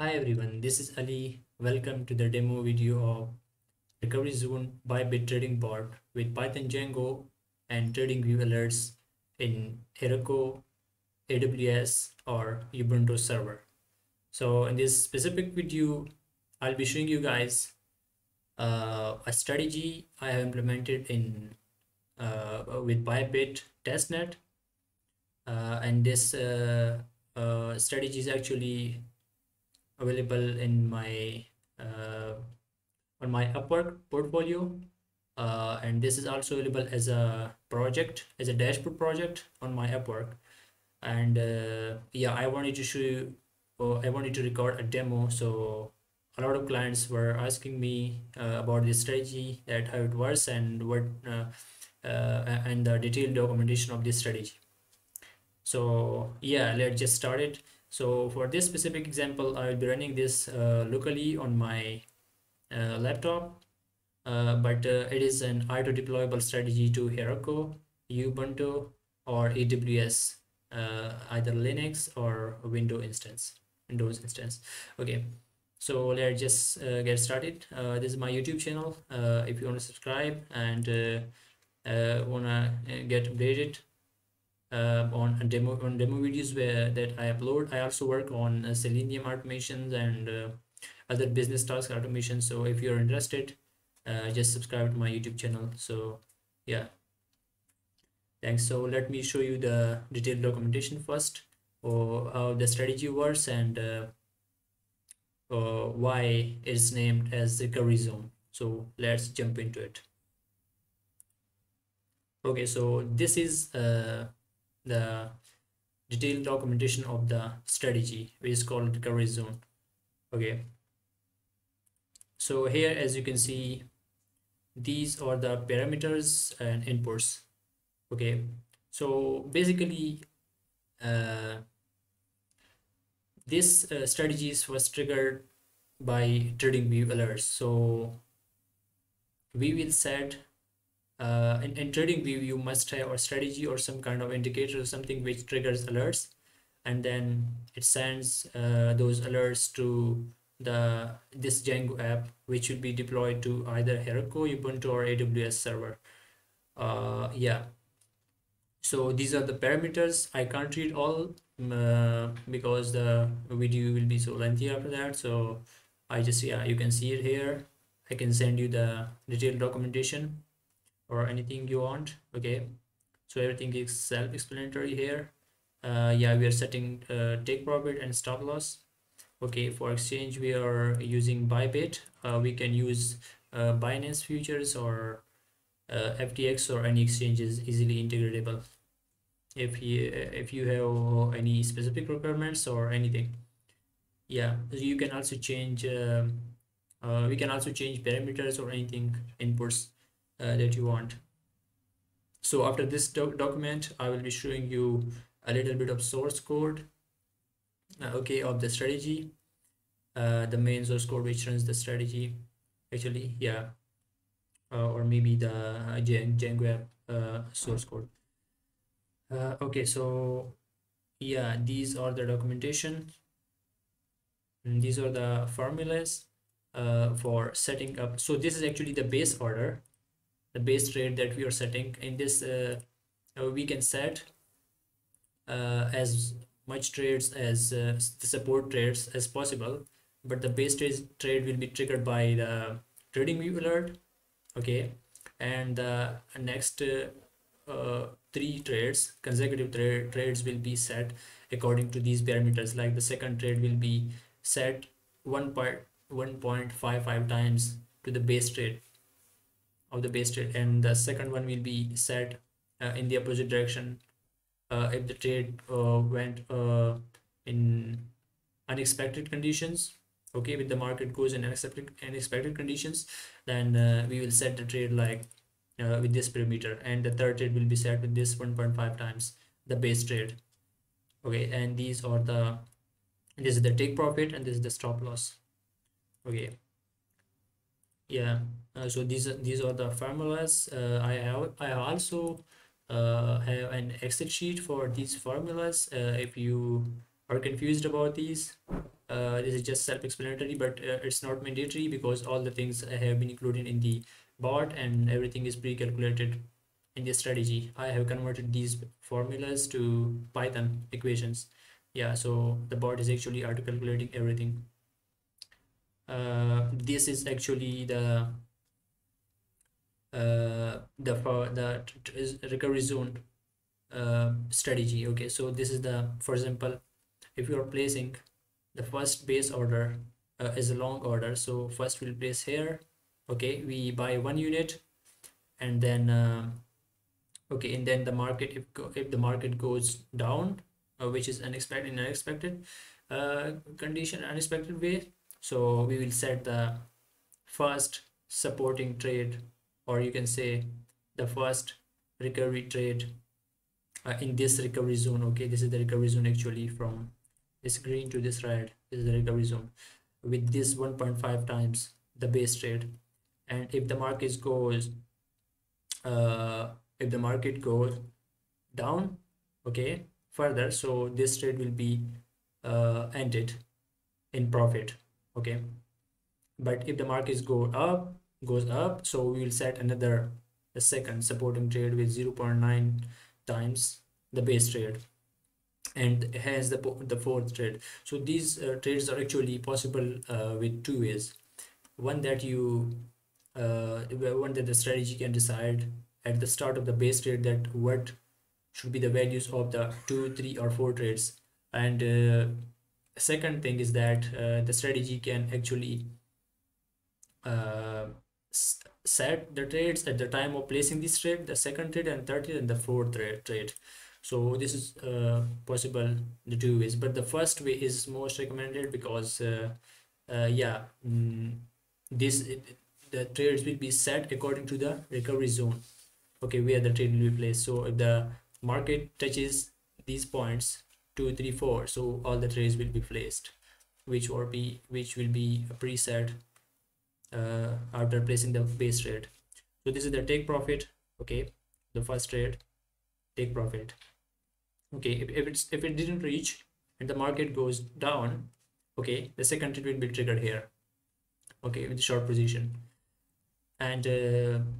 Hi everyone, this is Ali. Welcome to the demo video of Recovery Zone Bybit Trading Bot with Python Django and TradingView alerts in Heroku, AWS or Ubuntu server. So in this specific video, I'll be showing you guys a strategy I have implemented in with Bybit testnet, and this strategy is actually available in my on my Upwork portfolio, and this is also available as a project, as a dashboard project on my Upwork. And yeah, I wanted to show you, I wanted to record a demo. So a lot of clients were asking me about this strategy, that how it works and what and the detailed documentation of this strategy. So yeah, let's just start it. So for this specific example, I will be running this locally on my laptop, but it is an auto deployable strategy to Heroku, Ubuntu or AWS, either Linux or Windows instance. Okay, so let's just get started. This is my YouTube channel. If you want to subscribe and wanna get updated on demo videos where that I upload, I also work on Selenium automations and other business task automations. So if you're interested, just subscribe to my YouTube channel. So yeah, thanks. So let me show you the detailed documentation first, or how the strategy works, and why it's named as the Recovery Zone. So let's jump into it. Okay, so this is the detailed documentation of the strategy, which is called Recovery Zone. Okay, so here, as you can see, these are the parameters and inputs. Okay, so basically this strategy was triggered by TradingView alerts. So we will set in TradingView, you must have a strategy or some kind of indicator or something which triggers alerts, and then it sends those alerts to this Django app, which will be deployed to either Heroku, Ubuntu or AWS server. Yeah, so these are the parameters. I can't read all because the video will be so lengthy after that. So I just, yeah, you can see it here. I can send you the detailed documentation or anything you want. Okay, so everything is self-explanatory here. Yeah, we are setting take profit and stop loss. Okay, for exchange we are using Bybit. We can use Binance futures or FTX or any exchanges, easily integratable if you have any specific requirements or anything. Yeah, you can also change we can also change parameters or anything, inputs that you want. So after this document, I will be showing you a little bit of source code, okay, of the strategy, the main source code which runs the strategy actually. Yeah, or maybe the Django app source code. Okay, so yeah, these are the documentation, and these are the formulas for setting up. So this is actually the base order, the base rate that we are setting. In this we can set as much trades as the support trades as possible, but the base trade will be triggered by the TradingView alert. Okay, and the next three trades, consecutive trades will be set according to these parameters. Like the second trade will be set 1.55 times to the base trade of the base trade, and the second one will be set in the opposite direction if the trade went in unexpected conditions. Okay, with the market goes in unexpected conditions, then we will set the trade like with this parameter, and the third trade will be set with this 1.5 times the base trade. Okay, and these are the, this is the take profit and this is the stop loss. Okay, yeah, so these are the formulas. I also have an Excel sheet for these formulas. If you are confused about these, This is just self-explanatory, but it's not mandatory because all the things have been included in the bot and everything is pre-calculated in the strategy. I have converted these formulas to Python equations. Yeah, so the bot is actually auto-calculating everything. This is actually the recovery zone strategy. Okay, so this is the, for example, if you are placing the first base order is a long order, so first we'll place here. Okay, we buy 1 unit, and then okay, and then the market, if the market goes down, which is unexpected, in unexpected condition, unexpected way, so we will set the first supporting trade, or you can say the first recovery trade in this recovery zone. Okay, this is the recovery zone actually, from this green to this red is the recovery zone with this 1.5 times the base trade. And if the market goes down, okay, further, so this trade will be ended in profit. Okay, but if the markets goes up, so we will set another second supporting trade with 0.9 times the base trade, and hence the fourth trade. So these trades are actually possible with two ways. One that you the strategy can decide at the start of the base trade that what should be the values of the 2, 3, or 4 trades, and second thing is that the strategy can actually set the trades at the time of placing this trade, the second trade and third trade and the fourth trade. So this is possible the two ways, but the first way is most recommended because the trades will be set according to the recovery zone, okay, where the trade will be placed. So if the market touches these points 2, 3, 4, so all the trades will be placed, which will be preset after placing the base trade. So this is the take profit. Okay, the first trade, take profit. Okay, if it didn't reach and the market goes down, okay, the second trade will be triggered here, okay, with the short position. And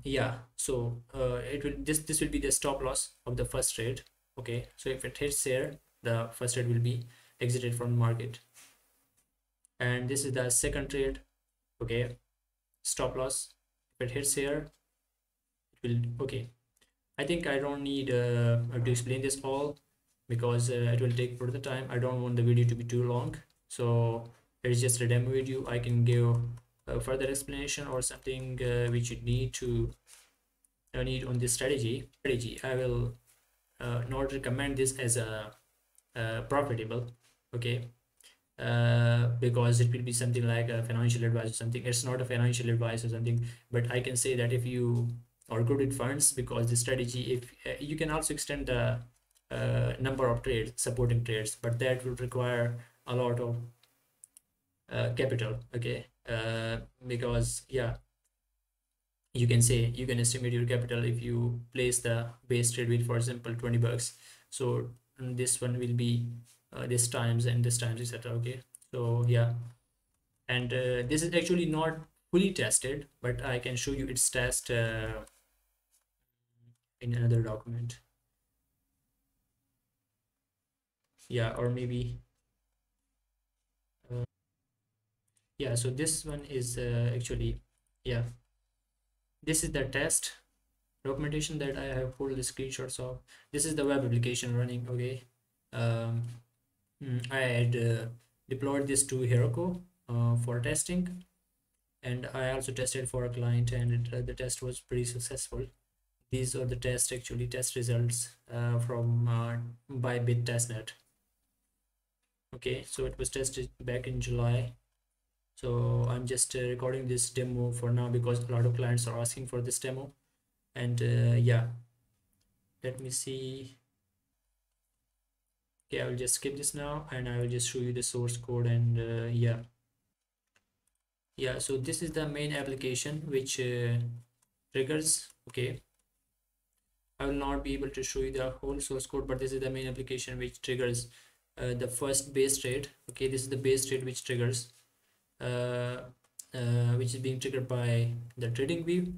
yeah, so it will this will be the stop loss of the first trade. Okay, so if it hits here, the first trade will be exited from the market, and this is the second trade. Okay, stop loss, if it hits here, it will, okay, I think I don't need to explain this all because it will take further time. I don't want the video to be too long, so it's just a demo video. I can give a further explanation or something which you need to need on this strategy. I will not recommend this as a profitable, okay, because it will be something like a financial advice or something. It's not a financial advice or something, but I can say that if you are good with funds, because the strategy, if you can also extend the number of trades, supporting trades, but that will require a lot of capital, okay, because yeah, you can say you can estimate your capital if you place the base trade with, for example, 20 bucks, so this one will be this times and this times, etc. Okay, so yeah, and this is actually not fully tested, but I can show you its test in another document. Yeah, or maybe yeah, so this one is actually, yeah, this is the test documentation that I have pulled the screenshots of. This is the web application running. Okay, I had deployed this to Heroku for testing, and I also tested for a client, and the test was pretty successful. These are the test results from Bybit testnet. Okay, so it was tested back in July. So I'm just recording this demo for now because a lot of clients are asking for this demo. And yeah, let me see. Okay, I will just skip this now, and I will just show you the source code. And yeah, so this is the main application which triggers. Okay, I will not be able to show you the whole source code, but this is the main application which triggers the first base trade. Okay, this is the base trade which triggers which is being triggered by the TradingView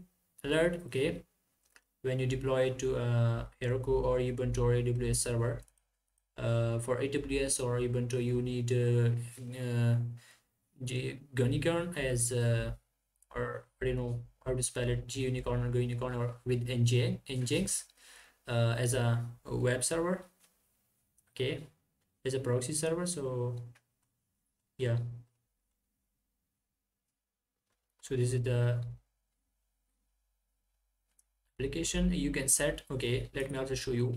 alert. Okay, when you deploy it to Heroku or Ubuntu or AWS server. For AWS or Ubuntu, you need Gunicorn as or I don't know how to spell it, Gunicorn or Gunicorn, or with nginx as a web server. Okay, as a proxy server. So yeah, so this is the application you can set. Okay, let me also show you.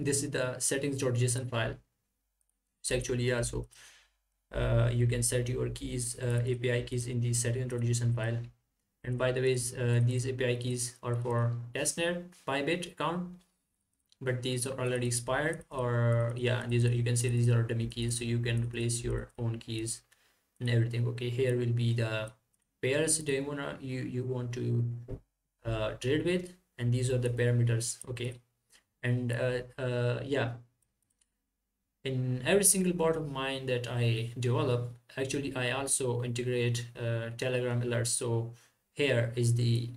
This is the settings.json file. It's actually also you can set your keys, API keys, in the settings.json file. And by the way, these API keys are for testnet Bybit account, but these are already expired, or yeah, these are, you can say these are dummy keys, so you can replace your own keys and everything. Okay, here will be the pairs demo you want to trade with, and these are the parameters. Okay, and yeah, in every single part of mine that I develop, actually I also integrate Telegram alerts. So here is the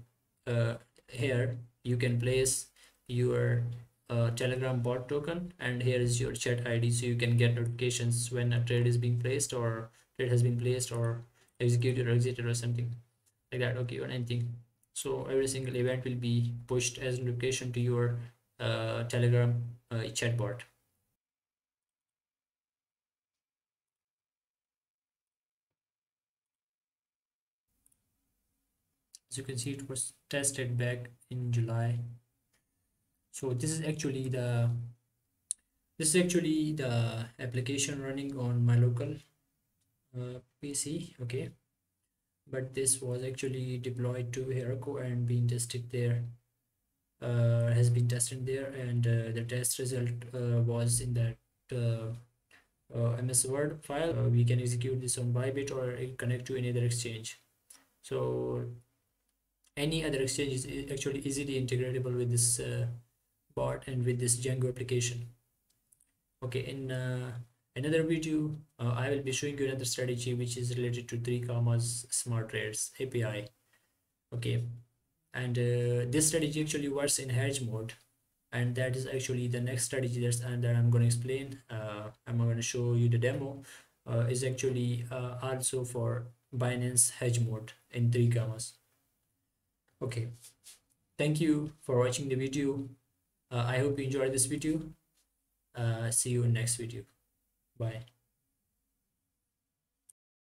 here you can place your Telegram bot token, and here is your chat ID, so you can get notifications when a trade is being placed, or trade has been placed, or executed or exited, or something like that. Okay, or anything. So every single event will be pushed as notification to your Telegram chatbot. As you can see, it was tested back in July. So this is actually the application running on my local PC. Okay, but this was actually deployed to Heroku and being tested there. Has been tested there, and the test result was in that MS Word file. We can execute this on Bybit or connect to any other exchange. So any other exchange is actually easily integratable with this bot and with this Django application. Okay, in another video, I will be showing you another strategy which is related to 3 Commas smart trades API. Okay, and this strategy actually works in hedge mode, and that is actually the next strategy that I'm going to explain. I'm going to show you the demo. Is actually also for Binance hedge mode in 3 Commas. Okay, thank you for watching the video. I hope you enjoyed this video. See you in next video. Bye.